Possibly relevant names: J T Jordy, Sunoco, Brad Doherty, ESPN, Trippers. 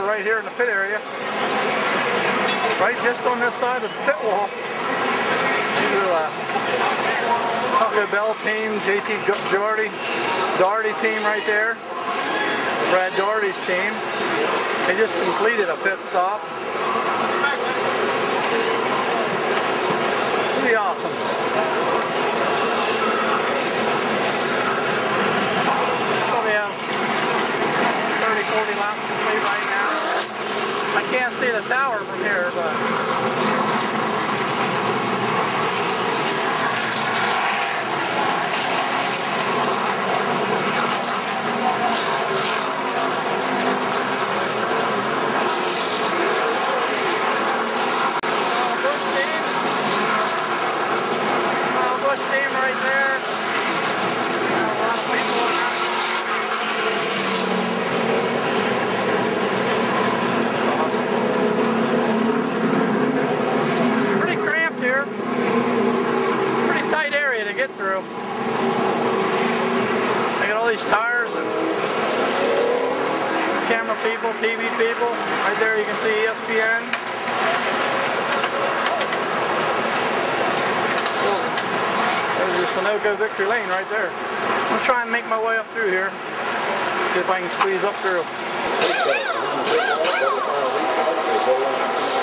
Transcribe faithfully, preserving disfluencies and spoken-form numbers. we're right here in the pit area, right just on this side of the pit wall. Either, uh, Taco Bell team, J T Jordy, Doherty team right there, Brad Doherty's team. They just completed a pit stop. Pretty awesome. forty laps to play right now. I can't see the tower from here, but uh, Bush team. Uh, Bush team right there. Uh, a lot of people around. Pretty tight area to get through. I got all these tires and camera people, T V people. Right there you can see E S P N. There's your Sunoco Victory Lane right there. I'm going to try and make my way up through here. See if I can squeeze up through.